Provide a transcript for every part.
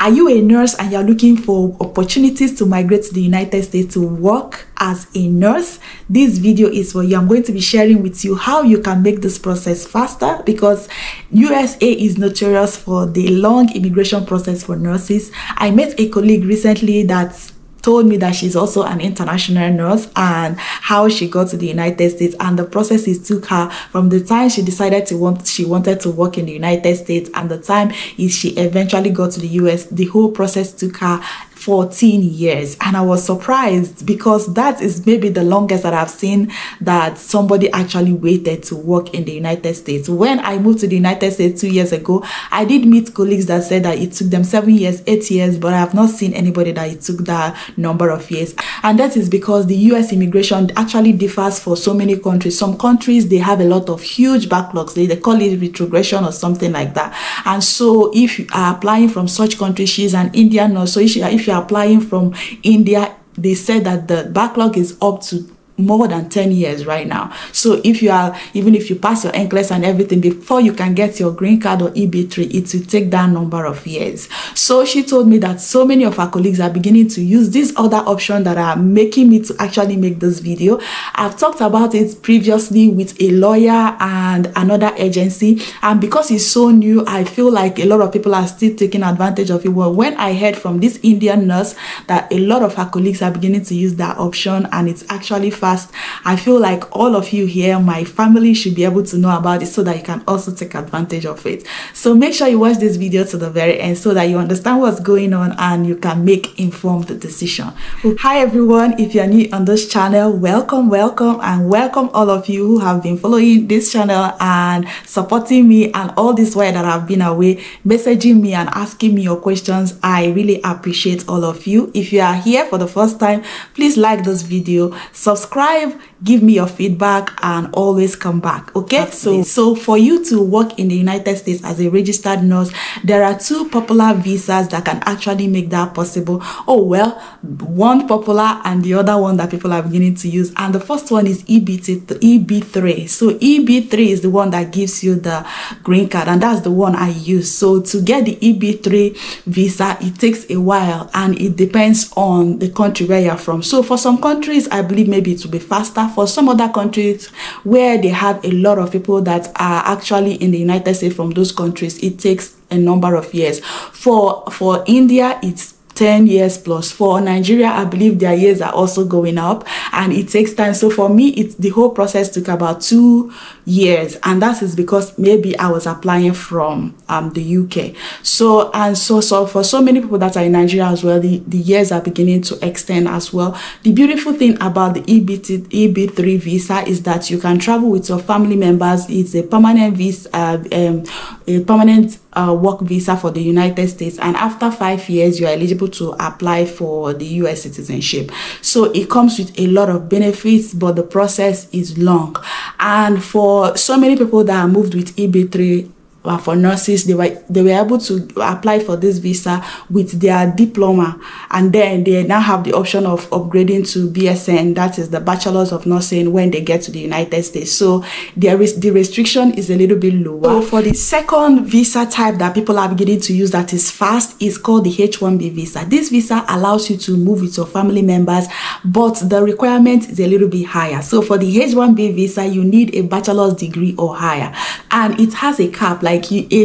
Are you a nurse and you're looking for opportunities to migrate to the United States to work as a nurse? This video is for you. I'm going to be sharing with you how you can make this process faster, because USA is notorious for the long immigration process for nurses. I met a colleague recently that told me that she's also an international nurse and how she got to the United States, and the processes took her from the time she decided she wanted to work in the United States and the time she eventually got to the US. The whole process took her 14 years, and I was surprised because that is maybe the longest that I've seen that somebody actually waited to work in the United States. When I moved to the United States 2 years ago, I did meet colleagues that said that it took them 7 years, 8 years, but I have not seen anybody that it took that number of years. And that is because the US immigration actually differs for so many countries. Some countries, they have a lot of huge backlogs. They call it retrogression or something like that. And so if you are applying from such countries, she's an Indian nurse, so if you're applying from India, they said that the backlog is up to more than 10 years right now. So if you are, even if you pass your NCLEX and everything, before you can get your green card or EB3, it will take that number of years. So she told me that so many of her colleagues are beginning to use this other option that are making me to actually make this video. I've talked about it previously with a lawyer and another agency, and because it's so new, I feel like a lot of people are still taking advantage of it. Well, when I heard from this Indian nurse that a lot of her colleagues are beginning to use that option and it's actually fun, I feel like all of you here, my family, should be able to know about it so that you can also take advantage of it. So make sure you watch this video to the very end so that you understand what's going on and you can make informed decision. Hi everyone, if you are new on this channel, welcome, and welcome all of you who have been following this channel and supporting me, and all this while that I've been away, messaging me and asking me your questions. I really appreciate all of you. If you are here for the first time, please like this video, subscribe, give me your feedback, and always come back. Okay, so for you to work in the United States as a registered nurse, there are two popular visas that can actually make that possible. Oh well, one popular and the other one that people are beginning to use, and the first one is EB3. So EB3 is the one that gives you the green card, and that's the one I use. So to get the EB3 visa, it takes a while, and it depends on the country where you're from. So for some countries, I believe maybe it's be faster. For some other countries where they have a lot of people that are actually in the United States from those countries, it takes a number of years. For India, it's 10 years plus. For Nigeria, I believe their years are also going up, and it takes time. So for me, it's the whole process took about 2 years, and that is because maybe I was applying from the UK. So for so many people that are in Nigeria as well, the years are beginning to extend as well. The beautiful thing about the EB3 visa is that you can travel with your family members. It's a permanent visa, a permanent work visa for the United States, and after 5 years, you are eligible to apply for the US citizenship. So it comes with a lot of benefits, but the process is long. And for so many people that are moved with EB3, for nurses, they were able to apply for this visa with their diploma, and then they now have the option of upgrading to BSN, that is the Bachelor's of Nursing, when they get to the United States. So there is the restriction is a little bit lower. So for the second visa type that people are beginning to use that is fast, is called the H-1B visa. This visa allows you to move with your family members, but the requirement is a little bit higher. So for the H-1B visa, you need a bachelor's degree or higher, and it has a cap.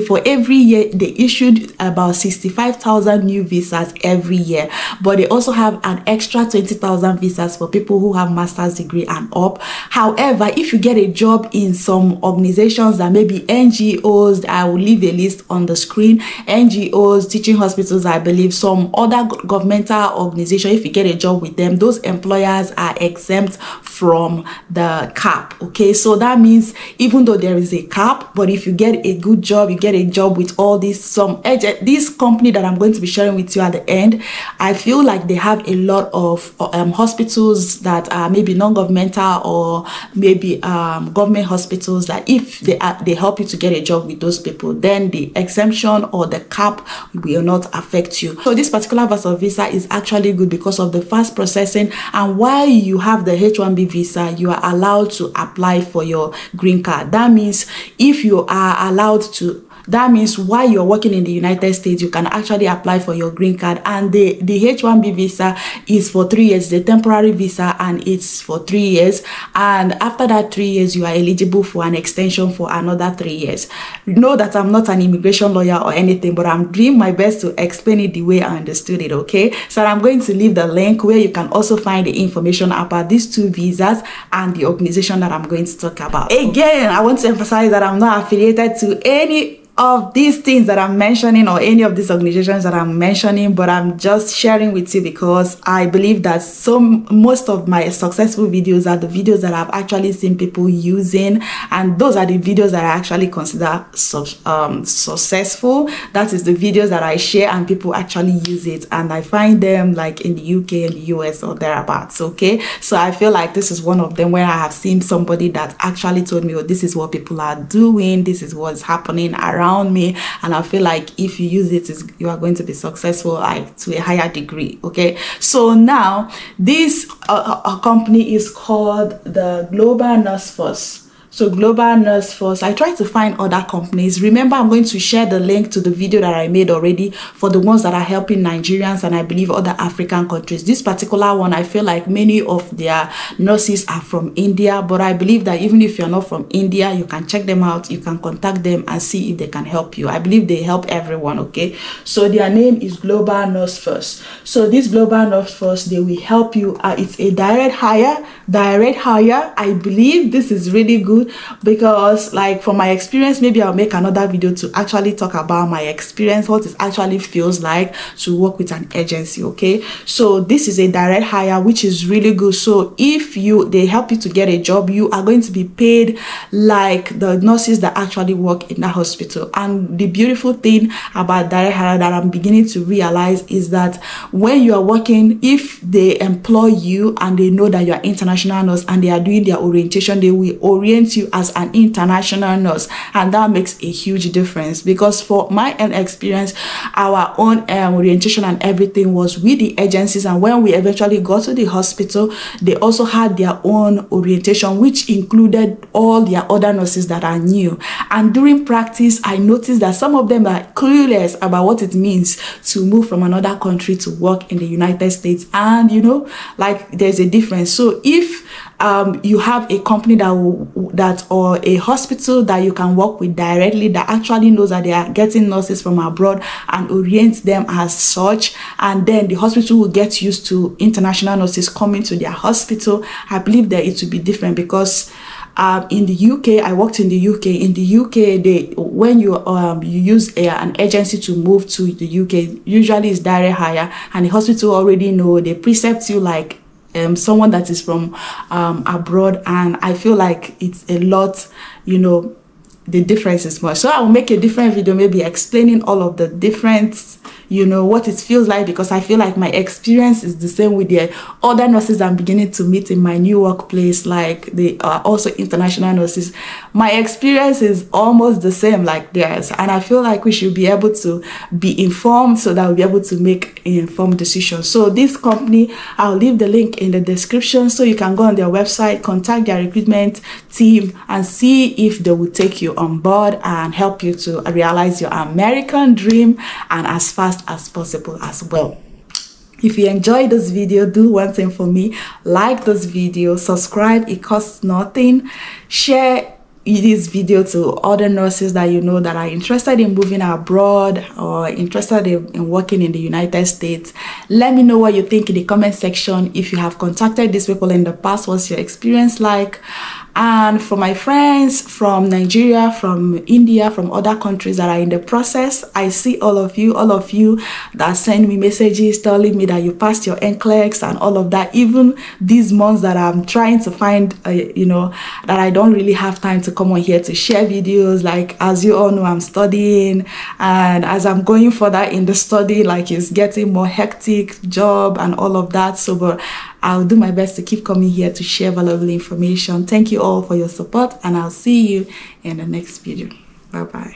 For every year, they issued about 65,000 new visas every year, but they also have an extra 20,000 visas for people who have master's degree and up. However, if you get a job in some organizations that maybe NGOs, I will leave a list on the screen, NGOs, teaching hospitals, I believe, some other governmental organization, if you get a job with them, those employers are exempt from the cap. Okay, so that means even though there is a cap, but if you get a good job, you get a job with all these this company that I'm going to be sharing with you at the end. I feel like they have a lot of hospitals that are maybe non-governmental or maybe government hospitals, that if they help you to get a job with those people, then the exemption or the cap will not affect you. So this particular visa is actually good because of the fast processing, and while you have the H-1B visa, you are allowed to apply for your green card. That means if you are allowed to That means while you're working in the United States, you can actually apply for your green card. And the H-1B visa is for 3 years, the temporary visa, and it's for 3 years. And after that 3 years, you are eligible for an extension for another 3 years. Know that I'm not an immigration lawyer or anything, but I'm doing my best to explain it the way I understood it, okay? So I'm going to leave the link where you can also find the information about these two visas and the organization that I'm going to talk about. Again, I want to emphasize that I'm not affiliated to any of these things that I'm mentioning or any of these organizations that I'm mentioning, but I'm just sharing with you because I believe that most of my successful videos are the videos that I've actually seen people using, and those are the videos that I actually consider successful. That is the videos that I share and people actually use it, and I find them like in the UK and the US or thereabouts, okay? So I feel like this is one of them where I have seen somebody that actually told me, oh, this is what people are doing, this is what's happening around me, and I feel like if you use it, you are going to be successful, like to a higher degree, okay? So now this company is called the Global Nurse First. So Global Nurse First, I try to find other companies. Remember, I'm going to share the link to the video that I made already for the ones that are helping Nigerians and I believe other African countries. This particular one, I feel like many of their nurses are from India, but I believe that even if you're not from India, you can check them out, you can contact them and see if they can help you. I believe they help everyone, okay? So their name is Global Nurse First. So this Global Nurse First, they will help you. It's a direct hire. I believe this is really good, because like from my experience, maybe I'll make another video to actually talk about my experience, what it actually feels like to work with an agency, okay? So this is a direct hire, which is really good. So if they help you to get a job, you are going to be paid like the nurses that actually work in the hospital. And the beautiful thing about direct hire that I'm beginning to realize is that when you are working, if they employ you and they know that you're an international nurse and they are doing their orientation, they will orient you as an international nurse, and that makes a huge difference. Because for my own experience, our own orientation and everything was with the agencies, and when we eventually got to the hospital, they also had their own orientation, which included all their other nurses that are new. And during practice, I noticed that some of them are clueless about what it means to move from another country to work in the United States, and you know, like there's a difference. So if you have a company or a hospital that you can work with directly, that actually knows that they are getting nurses from abroad and orients them as such, and then the hospital will get used to international nurses coming to their hospital, I believe that it will be different. Because in the UK, I worked in the UK. In the UK, when you use an agency to move to the UK, usually it's direct hire, and the hospital already know, they precept you like someone that is from abroad, and I feel like it's a lot, you know, the difference is much. So I will make a different video, maybe explaining all of the difference, you know, what it feels like, because I feel like my experience is the same with the other nurses I'm beginning to meet in my new workplace. Like they are also international nurses. My experience is almost the same like theirs, and I feel like we should be able to be informed so that we'll be able to make informed decisions. So this company, I'll leave the link in the description, so you can go on their website, contact their recruitment team, and see if they will take you on board and help you to realize your American dream, and as fast as possible as well. If you enjoyed this video, do one thing for me: like this video, subscribe, it costs nothing, share this video to other nurses that you know that are interested in moving abroad or interested in working in the United States. Let me know what you think in the comment section, if you have contacted these people in the past, what's your experience like. And for my friends from Nigeria, from India, from other countries that are in the process, I see all of you that send me messages telling me that you passed your NCLEX and all of that. Even these months that I'm trying to find, you know, that I don't really have time to come on here to share videos. Like, as you all know, I'm studying, and as I'm going further in the study, like, it's getting more hectic, job and all of that. So, but I'll do my best to keep coming here to share valuable information. Thank you all for your support, and I'll see you in the next video. Bye bye.